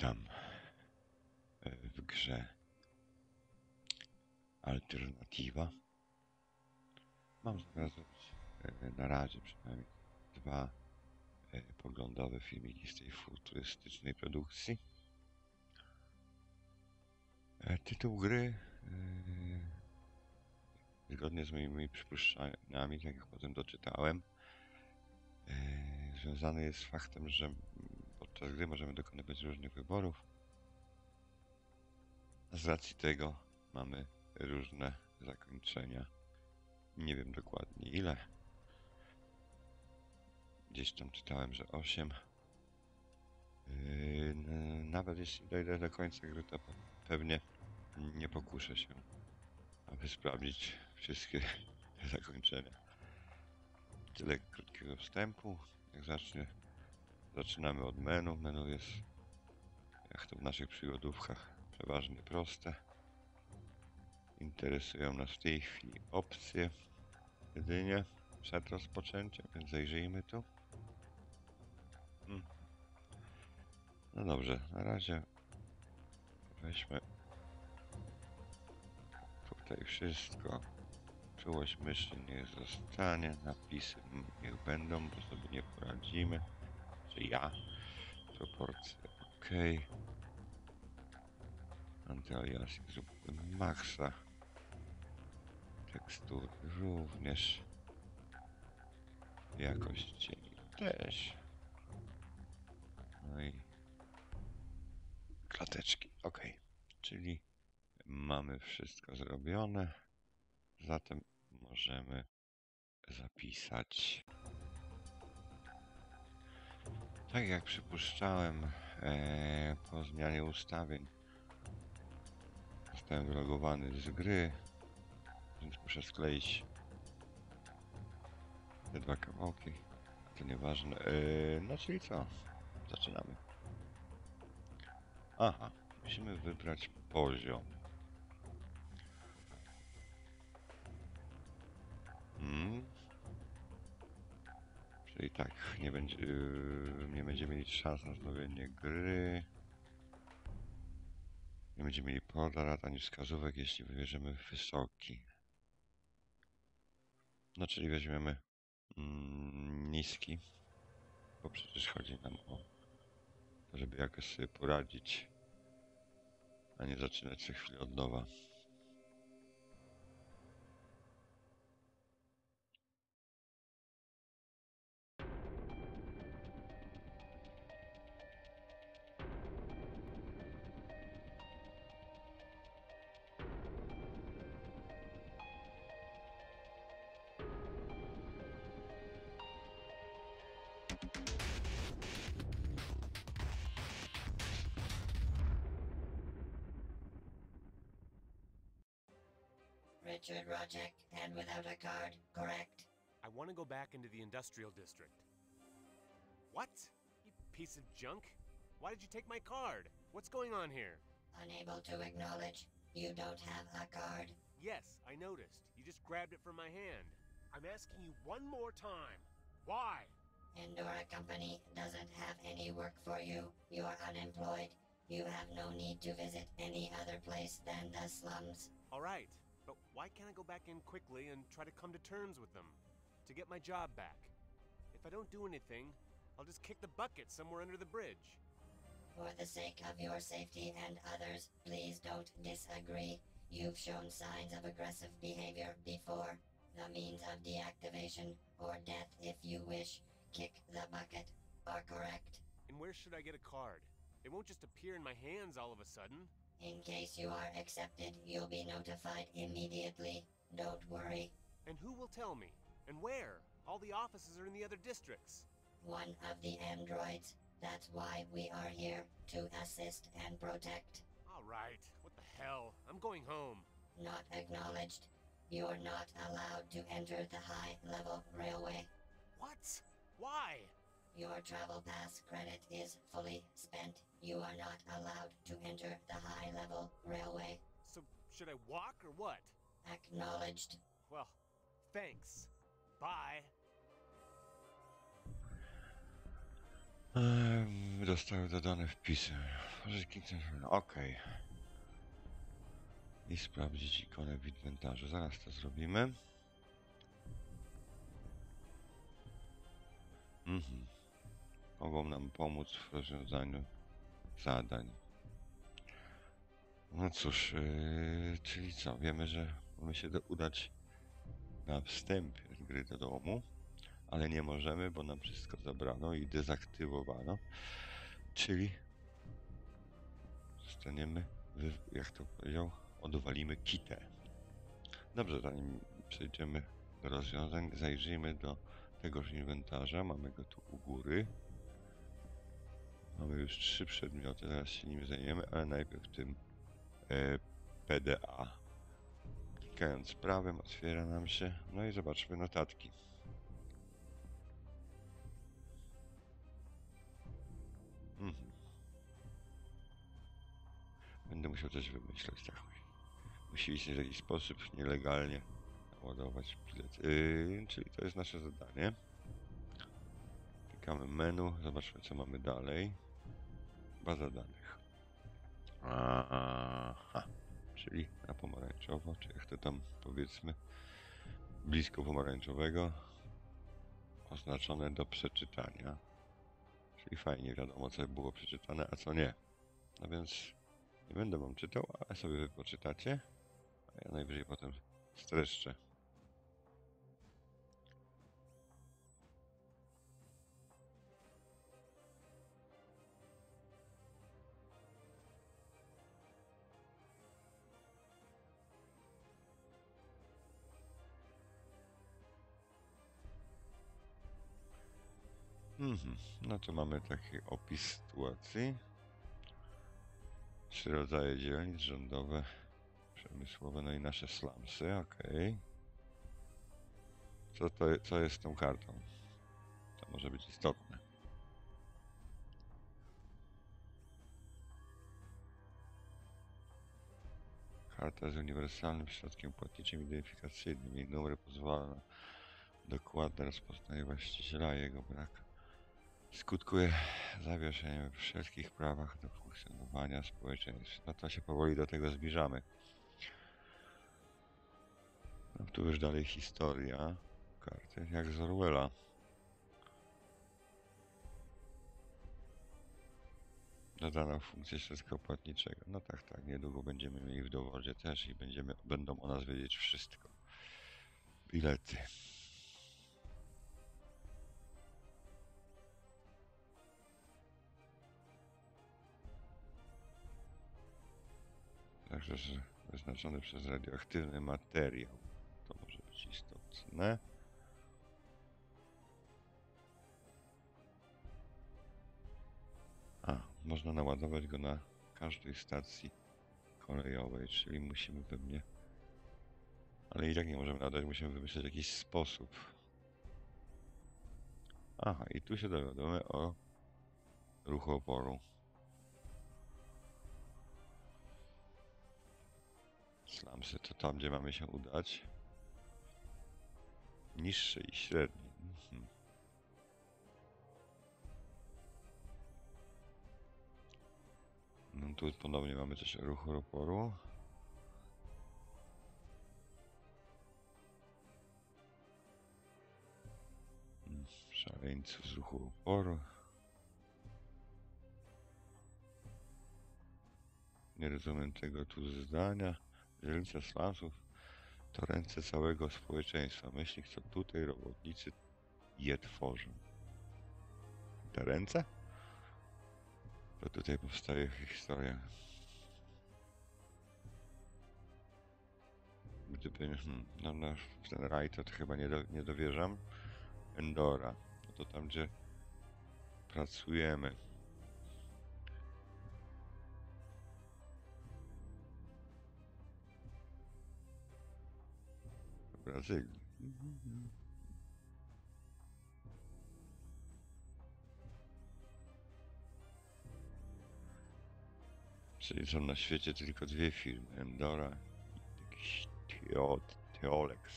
tam w grze Alternativa. Mam zamiar zrobić na razie przynajmniej 2 poglądowe filmiki z tej futurystycznej produkcji. Tytuł gry zgodnie z moimi przypuszczeniami, jak potem doczytałem, związany jest z faktem, że podczas gry możemy dokonywać różnych wyborów. Z racji tego mamy różne zakończenia. Nie wiem dokładnie ile. Gdzieś tam czytałem, że 8. Nawet jeśli dojdę do końca gry, to pewnie nie pokuszę się, aby sprawdzić wszystkie te zakończenia. Tyle krótkiego wstępu. Jak zaczynamy od menu. Menu jest, jak to w naszych przygodówkach, przeważnie proste. Interesują nas w tej chwili opcje jedynie przed rozpoczęciem, więc zajrzyjmy tu. No dobrze, na razie weźmy tutaj wszystko. Czułość myszy niech zostanie, napisy niech będą, bo sobie nie poradzimy. Czy ja? Proporcje ok. Antyaliasing zróbmy maksa. Tekstury również. Jakość cieni też. No i klateczki, ok. Czyli mamy wszystko zrobione. Zatem możemy zapisać. Tak jak przypuszczałem, po zmianie ustawień zostałem wylogowany z gry, więc muszę skleić te dwa kawałki. To nieważne. No czyli co? Zaczynamy. Aha, musimy wybrać poziom. Czyli tak, nie będziemy mieli szans na zdobycie gry. Nie będziemy mieli porad ani wskazówek, jeśli wybierzemy wysoki. No czyli weźmiemy niski, bo przecież chodzi nam o to, żeby jakoś sobie poradzić, a nie zaczynać co chwilę od nowa. Richard Rojek, and without a card, correct? I want to go back into the industrial district. What? You piece of junk? Why did you take my card? What's going on here? Unable to acknowledge. You don't have a card. Yes, I noticed. You just grabbed it from my hand. I'm asking you one more time. Why? Endora Company doesn't have any work for you. You're unemployed. You have no need to visit any other place than the slums. All right. But why can't I go back in quickly and try to come to terms with them? To get my job back. If I don't do anything, I'll just kick the bucket somewhere under the bridge. For the sake of your safety and others, please don't disagree. You've shown signs of aggressive behavior before. The means of deactivation, or death if you wish, kick the bucket, are correct. And where should I get a card? It won't just appear in my hands all of a sudden. In case you are accepted, you'll be notified immediately. Don't worry. And who will tell me? And where? All the offices are in the other districts. One of the androids. That's why we are here, to assist and protect. All right. What the hell? I'm going home. Not acknowledged. You're not allowed to enter the high-level railway. What? Why? Your travel pass credit is fully spent. You are not allowed to enter the high-level railway. So, should I walk or what? Acknowledged. Well, thanks. Bye. Zostały dodane wpisy. OK. I sprawdzić ikonę w inwentarzu. Zaraz to zrobimy. Mogą nam pomóc w rozwiązaniu zadań. No cóż, czyli co? Wiemy, że mamy się udać na wstęp gry do domu, ale nie możemy, bo nam wszystko zabrano i dezaktywowano. Czyli zostaniemy, jak to powiedział, odwalimy kitę. Dobrze, zanim przejdziemy do rozwiązań, zajrzyjmy do tegoż inwentarza. Mamy go tu u góry. Mamy już 3 przedmioty, zaraz się nim zajmiemy, ale najpierw tym PDA. Klikając prawym otwiera nam się, no i zobaczmy notatki. Będę musiał coś wymyślać, tak. Musieliśmy w jakiś sposób nielegalnie ładować bilet. Czyli to jest nasze zadanie. Klikamy menu, zobaczmy co mamy dalej. Baza danych. Aha. Czyli na pomarańczowo, czy jak to tam powiedzmy blisko pomarańczowego. Oznaczone do przeczytania. Czyli fajnie wiadomo co było przeczytane, a co nie. No więc nie będę wam czytał, ale sobie wy poczytacie. A ja najwyżej potem streszczę. No to mamy taki opis sytuacji. 3 rodzaje dzielnic, rządowe, przemysłowe, no i nasze slumsy, okej. Co jest z tą kartą? To może być istotne. Karta z uniwersalnym środkiem płatniczym identyfikacyjnym. Jej numer pozwala na dokładne rozpoznanie właściciela i jego brak skutkuje zawieszeniem wszelkich prawach do funkcjonowania społeczeństwa. No to się powoli do tego zbliżamy. No tu już dalej historia karty, jak z Orwella. Dodano funkcję środka płatniczego. No tak, tak, niedługo będziemy mieli w dowodzie też i będą o nas wiedzieć wszystko. Bilety. Także wyznaczony przez radioaktywny materiał. To może być istotne. Można naładować go na każdej stacji kolejowej, czyli musimy pewnie... Ale i tak nie możemy nadać, musimy wymyśleć jakiś sposób. I tu się dowiadujemy o ruchu oporu. Slumsy to tam, gdzie mamy się udać. Niższy i średni. No tu ponownie mamy coś o ruchu oporu. Szaleńców z ruchu oporu. Nie rozumiem tego tu zdania. Dzielnica slumsów to ręce całego społeczeństwa. Myślnik, co tutaj robotnicy je tworzą. Te ręce? To tutaj powstaje historia. Gdyby... No, w ten raj to chyba nie dowierzam. Endora. No to tam, gdzie pracujemy. Brazylii. Czyli są na świecie tylko 2 firmy, Endora i jakiś Teolex.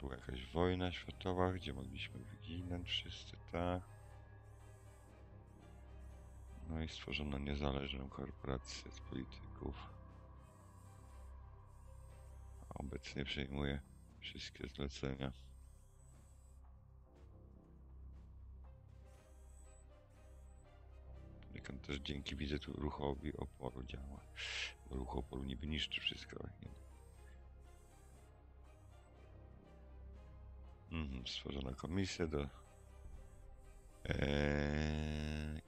była jakaś wojna światowa, gdzie mogliśmy wyginąć wszyscy, tak. No i stworzono niezależną korporację z polityków. A obecnie przejmuje wszystkie zlecenia. Poniekąd też dzięki widzę tu ruchowi oporu działa. Bo ruch oporu niby niszczy wszystko. Stworzono komisję do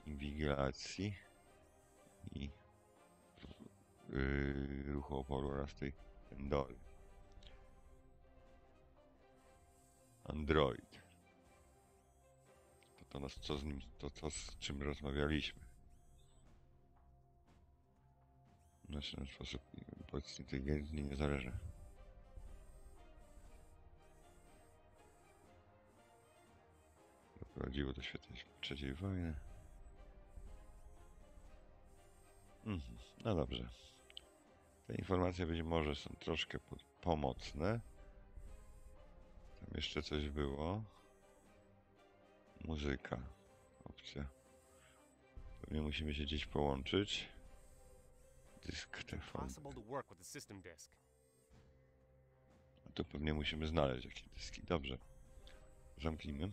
inwigilacji i ruchu oporu oraz tej Endory. Android. To nas co z nim, to co z czym rozmawialiśmy. Znaczy na sposób inteligentny nie zależy. Prowadziło do świetnej trzeciej wojny. No dobrze. Te informacje być może są troszkę pomocne. Tam jeszcze coś było. Muzyka. Opcja. Pewnie musimy się gdzieś połączyć. Dysk TV. A to pewnie musimy znaleźć jakieś dyski. Dobrze. Zamknijmy.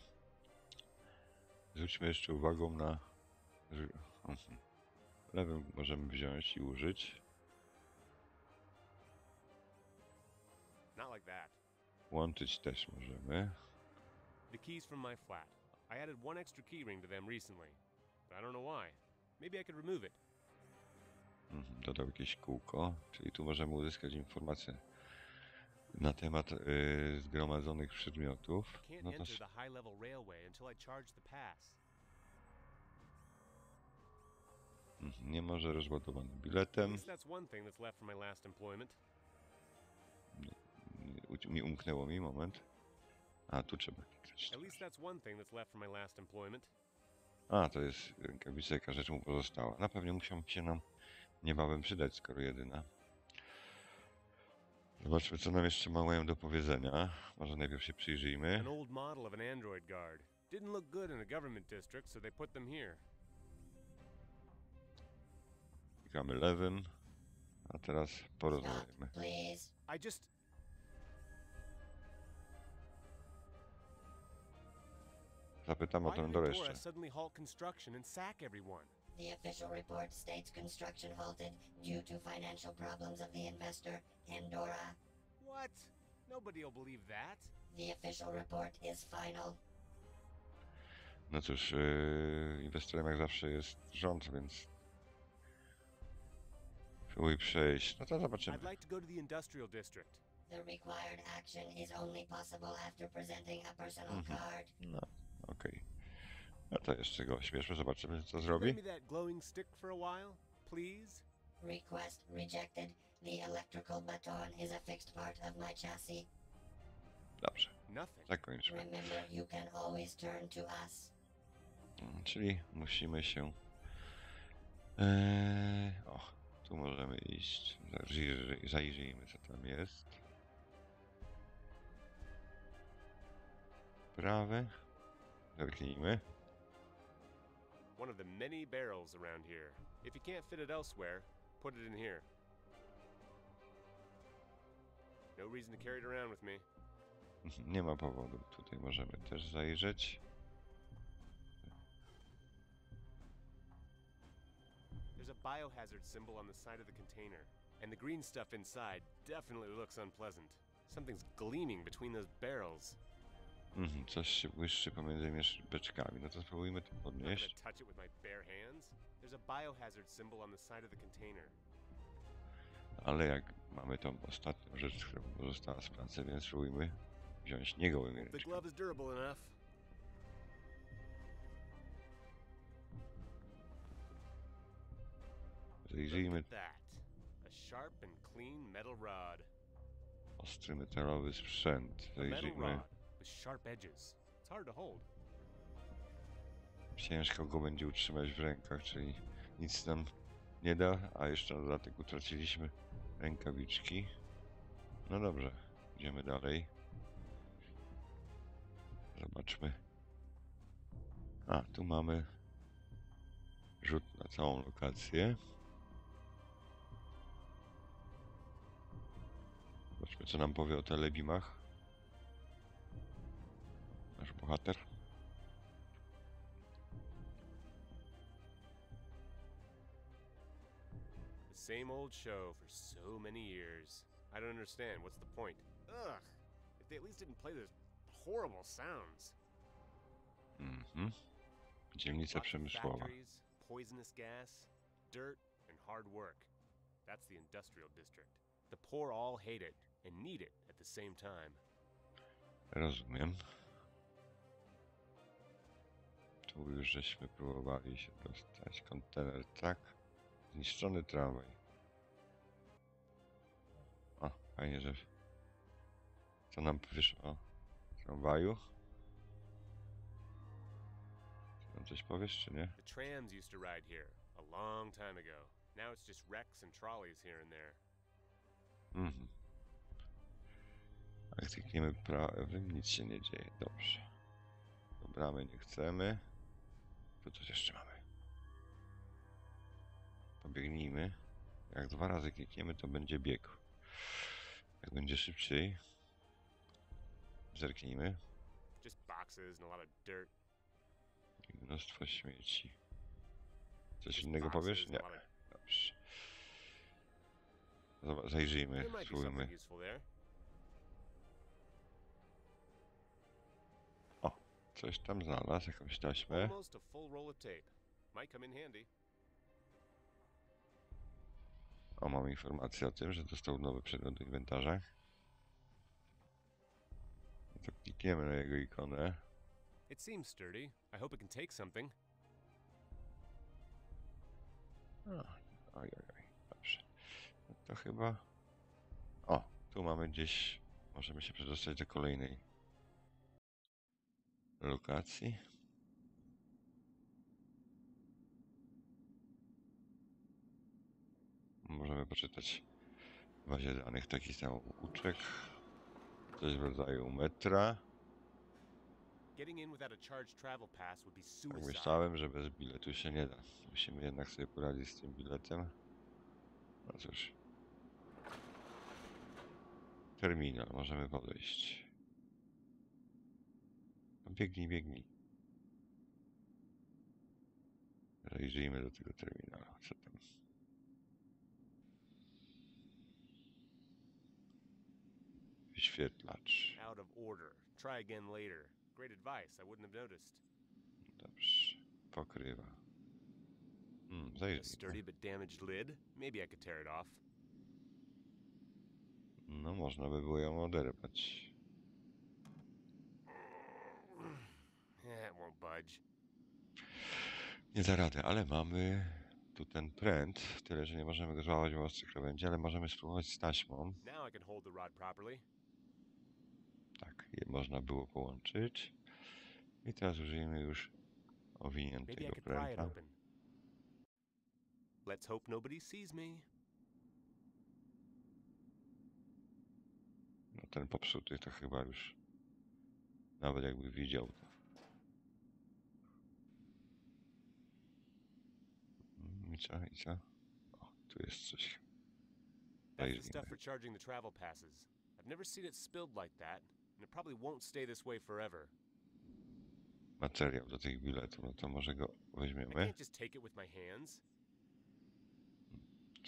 Zwróćmy jeszcze uwagę na... Lewym możemy wziąć i użyć. Łączyć też możemy. Dodał jakieś kółko, czyli tu możemy uzyskać informacje na temat zgromadzonych przedmiotów. No to... Nie może rozładowany biletem. Mi umknęło mi, moment. A, tu trzeba kliknąć. A, to jest rękawica, jaka rzecz mu pozostała. Na pewno musiał się nam niebawem przydać, skoro jedyna. Zobaczmy, co nam jeszcze mają do powiedzenia. Może najpierw się przyjrzyjmy. Klikamy lewym, a teraz porozmawiamy. Zapytam o Endorę jeszcze. The official report states construction halted due to financial problems of the investor, Endora. What? Nobody will believe that. The official report is final. No cóż, inwestorem jak zawsze jest rząd, więc... Próbuj przejść. No to zobaczymy. I'd like to go to the industrial district. The required action is only possible after presenting a personal card. No, okej. Okay. No to jeszcze go ośmieszmy, zobaczymy co zrobi. Request rejected. The electrical baton is a fixed part of my chassis. Dobrze. Zakończmy. Remember, you can always turn to us. Czyli musimy się... O, tu możemy iść. Zajrzyjmy co tam jest. Prawe. Zamknijmy. One of the many barrels around here. If you can't fit it elsewhere, put it in here. No reason to carry it around with me. Nie ma powodu. Tutaj możemy też zajrzeć. There's a biohazard symbol on the side of the container, and the green stuff inside definitely looks unpleasant. Something's gleaming between those barrels. Coś się błyszczy pomiędzy beczkami. No to spróbujmy to podnieść. Ale jak mamy tą ostatnią rzecz, która pozostała z pracy, więc spróbujmy wziąć niegołymi ręczkami. Zajrzyjmy. Ostry metalowy sprzęt. Zajrzyjmy. Ciężko go będzie utrzymać w rękach, czyli nic nam nie da, a jeszcze na dodatek utraciliśmy rękawiczki. No dobrze, idziemy dalej. Zobaczmy. A, tu mamy rzut na całą lokację. Zobaczmy, co nam powie o telebimach nasz bohater. The same old show for so many years. I don't understand. What's the point? Ugh. If they at least didn't play those horrible sounds. Mhm. Dzielnica przemysłowa. Poisonous gas, dirt and hard work. That's the industrial district. The poor all hate it and need it at the same time. Rozumiem. Tu już żeśmy próbowali się dostać. Kontener, tak. Zniszczony tramwaj. O, fajnie, że... Co nam wyszło o tramwaju? Czy nam coś powiesz, czy nie? The trams used to ride here a long time ago. Now it's just wrecks and trolleys here and there. Mhm. Jak klikniemy prawym, nic się nie dzieje. Dobrze. Do bramy nie chcemy. Tu coś jeszcze mamy. Pobiegnijmy. Jak dwa razy klikniemy, to będzie bieg. Jak będzie szybciej. Zerknijmy. I mnóstwo śmieci. Coś innego powiesz? Nie. Dobrze. Zajrzyjmy, spróbujmy. O, coś tam znalazł, jakąś taśmę. O, mam informację o tym, że dostał nowy przedmiot do inwentarza. No to klikniemy na jego ikonę. Ojojoj, dobrze. No to chyba... O, tu mamy gdzieś... Możemy się przedostać do kolejnej lokacji. Możemy poczytać w bazie danych taki samouczek. Coś w rodzaju metra. Tak myślałem, że bez biletu się nie da. Musimy jednak sobie poradzić z tym biletem. No cóż. Terminal, możemy podejść. No biegnij, biegnij. Zajrzyjmy do tego terminalu. Co tam? Wyświetlacz. Out of order. Try again later. Great advice. I wouldn't have noticed. Dobrze. Pokrywa. Zajrzyj. Sturdy but damaged lid. Maybe I could tear it off. No, można by było ją oderwać. It won't budge. Nie da rady, ale mamy tu ten pręt. Tyle, że nie możemy go złapać w ostrych krawędzi, ale możemy spróbować z taśmą. Tak, je można było połączyć. I teraz użyjemy już owiniętego pręta. Let's hope nobody sees me. No ten popsuty to chyba już nawet jakby widział to. I co? O, tu jest coś. That's the stuff for charging the travel passes. I've never seen it spilled like that, and it probably won't stay this way forever. Materiał do tych biletów, no to może go weźmiemy. I can't just take it with my hands.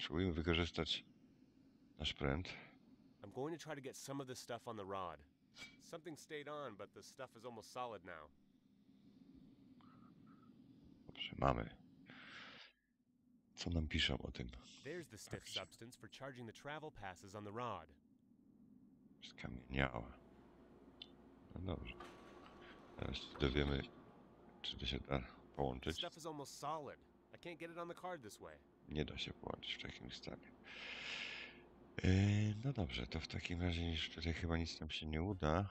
Spróbujmy wykorzystać nasz pręt. I'm going to try to get some of the stuff on the rod. Something stayed on, but the stuff is almost solid now. Dobrze, mamy. Co nam piszą o tym? There's the stiff substance for charging the travel passes on the rod. Skamieniała. No dobrze. Teraz się dowiemy, czy to się da połączyć. Stuff is almost solid. I can't get it on the card this way. Nie da się połączyć w takim stanie. No dobrze, to w takim razie już tutaj chyba nic nam się nie uda.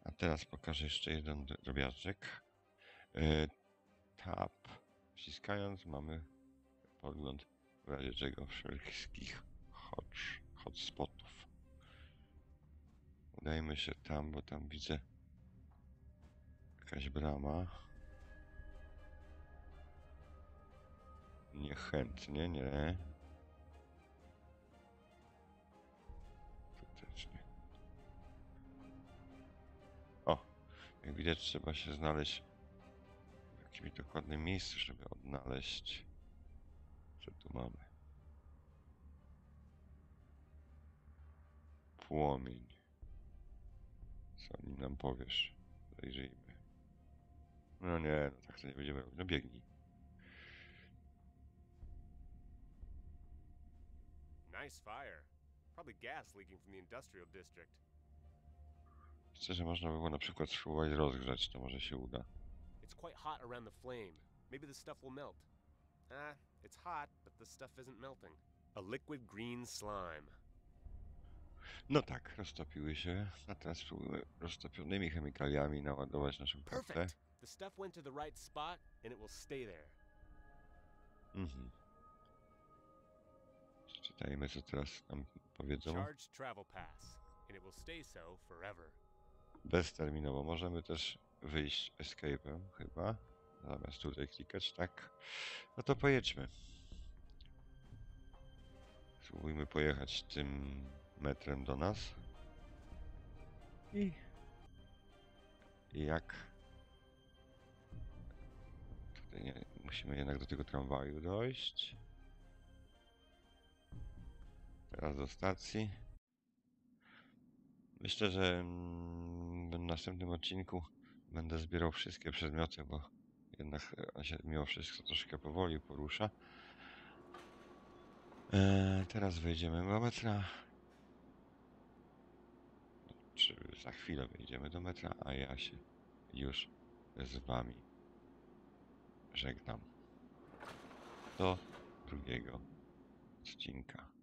A teraz pokażę jeszcze jeden drobiażdżek. Tab. Wciskając mamy podgląd w razie czego wszelkich hotspotów. Udajmy się tam, bo tam widzę jakaś brama. Niechętnie, nie. Faktycznie. O, jak widać, trzeba się znaleźć w jakimś dokładnym miejscu, żeby odnaleźć, co tu mamy. Płomień. Co mi nam powiesz? Zajrzyjmy. No nie, no tak to nie będziemy robić. No biegnij. Nice fire. Probably gas leaking from the industrial district. Szczerze, można by było na przykład spróbować rozgrzać, to może się uda. It's quite hot around the flame. Maybe the stuff will melt. Ah, it's hot, but the stuff isn't melting. A liquid green slime. No tak, roztopiły się, a teraz spróbujmy roztopionymi chemikaliami naładować naszą kartę. Przeczytajmy, co teraz nam powiedzą. Bezterminowo. Możemy też wyjść escape'em chyba, zamiast tutaj klikać, tak? No to pojedźmy. Spróbujmy pojechać tym metrem do nas i jak tutaj nie, musimy jednak do tego tramwaju dojść, teraz do stacji. Myślę, że w następnym odcinku będę zbierał wszystkie przedmioty, bo jednak się mimo wszystko troszkę powoli porusza. Teraz wejdziemy do metra. Za chwilę wejdziemy do metra, a ja się już z wami żegnam. Do drugiego odcinka.